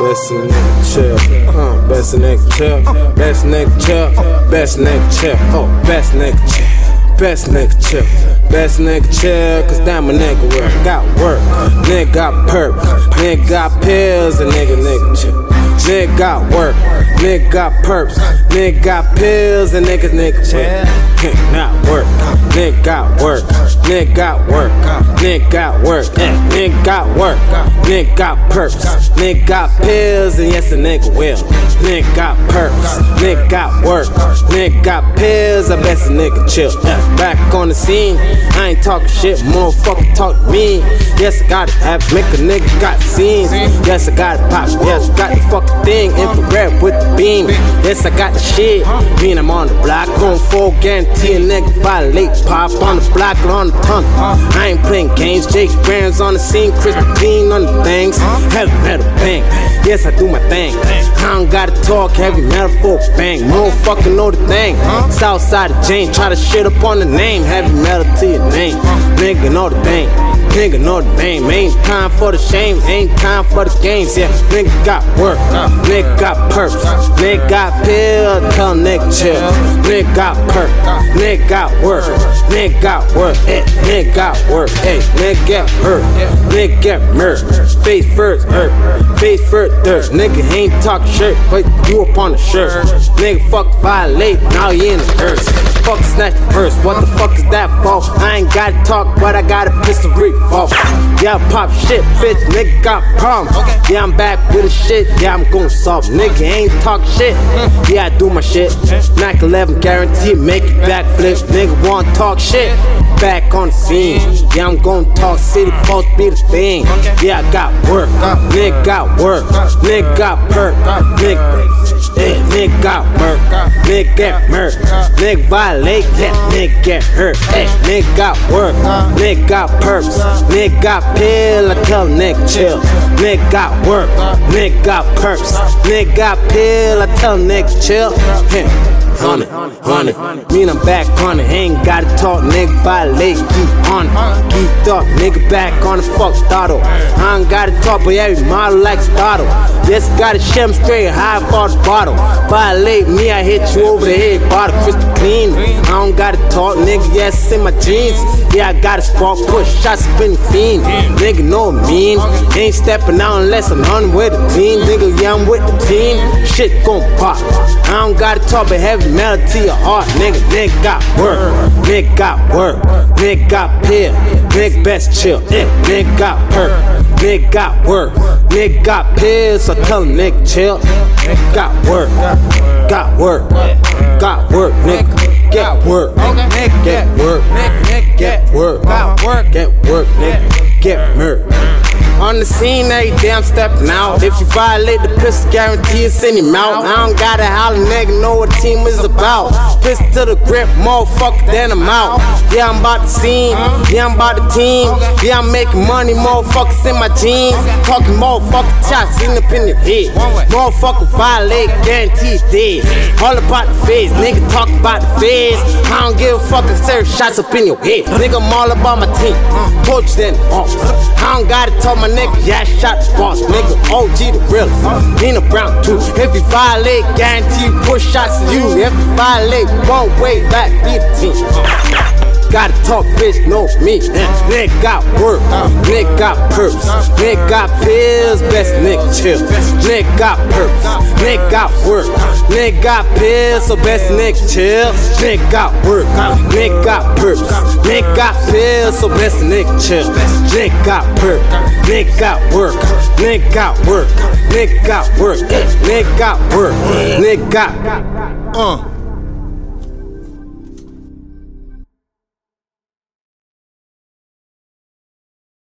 Best in that chair, best in that chair, best in that chair, best in that chair, oh, best in that chair, best in that chair. Best nigga chill, cause that my nigga work. Got work, nigga got perk, nigga got pills, and nigga chill. Nigga got work, nigga got perps, nigga got pills, and nigga chill. Nigga not work, nigga got work, nigga got work, nigga got work, nigga got work, nigga got perps, nigga got pills, and yes a nigga will. Nigga got perps, nigga got work, nigga got pills, I best a nigga chill. Back on the scene, I ain't talking shit, motherfucker talk to me. Yes, I got apps, make a nigga got scenes. Yes, I got pop, yes, I got the fucking thing. Infrared with the beam, yes, I got the shit. Mean I'm on the block, on full guarantee a nigga violate. Pop on the block and on the tongue. I ain't playing games, Jake Brown's on the scene, Christine on the things. Heavy metal bang, yes, I do my thing. I don't gotta talk, heavy metal for a bang. Motherfucker know the thing. Southside of Jane, try to shit up on the name. Heavy metal to your name, nigga know the thing, nigga know the name. Ain't time for the shame, ain't time for the games. Yeah, nigga got work, nigga got perps, nigga got pill, tell nigga chill. Nigga got perp, nigga got work, nigga got work, nigga got work, nigga get hurt, nigga get murdered. Face first, hurt, face first, dirt. Nigga ain't talk shirt, but you up on the shirt. Nigga fuck violate, now you in the earth. Fuck snatch first, what the fuck is that for? I ain't gotta talk, but I got a pistol revolve. Yeah, I pop shit, bitch, nigga got problems. Yeah, I'm back with the shit, yeah, I'm gon' solve. Nigga ain't talk shit, yeah, I do my shit. Mac 11 guarantee, make it backflip. Nigga wanna talk shit, back on the scene. Yeah, I'm gon' talk, city folks be the thing. Yeah, I got work, nigga got work, nigga got perk, nigga got murk, nigga get murk, nigga violate that, nigga get hurt. Nigga got work, nigga got perps, nigga got pill, I tell nigga chill. Nigga got work, nigga got perps, nigga got pill, I tell nigga chill. On it, mean I'm back on it. Ain't gotta talk, nigga violate, keep on it. Geeked up, nigga back on the fuck throttle. I ain't gotta talk, but every model like throttle. Yes, got a shim straight, high for the bottle. Violate me, I hit you over the head, bottle crystal clean. I don't gotta talk, nigga, yes, in my jeans. Yeah, I got a spark, push, shot, spin, fiend. Nigga, know what I mean. Ain't stepping out unless I'm hunting with the team. Nigga, yeah, I'm with the team. Shit gon' pop. I don't gotta talk, but heavy metal to your heart. Nigga, nigga got work, nigga got work, nigga got pill, nigga best chill, nigga got perk. Nigga got work, nigga got pills, so tell him nigga chill. Nigga got work, got work, got work, nigga get work, nigga get work, nigga get work, got work, get work, nigga get murk. On the scene, every damn stepping out. If you violate the pistol, guarantee it's in your mouth. I don't gotta holler, nigga, know what team is about. Pistol to the grip, motherfucker, then I'm out. Yeah, I'm about the scene, yeah, I'm about the team. Yeah, I'm making money, motherfuckers in my jeans. Talking motherfucking shots, sitting up in your head. Motherfucker violate, guarantee dead. All about the feds, nigga, talk about the feds. I don't give a fuck, I serve shots up in your head. Nigga, I'm all about my team, torch then off. I don't gotta talk, my nigga, yeah, shot the boss, nigga, OG the real, Nina Brown too. If you violate, guarantee push shots to you. If you violate, one way back, be the team. Gotta talk, bitch, know me. Nigga got work, nigga got perps, nigga got pills, best nigga chill. Nigga got perps, nigga got work, nigga got pills, so best nigga chill. Nigga got work, nigga got perps, nigga got pills, so best nigga chill. Nigga got perp, nigga got work, nigga got work, nigga got work, nigga got work, nigga got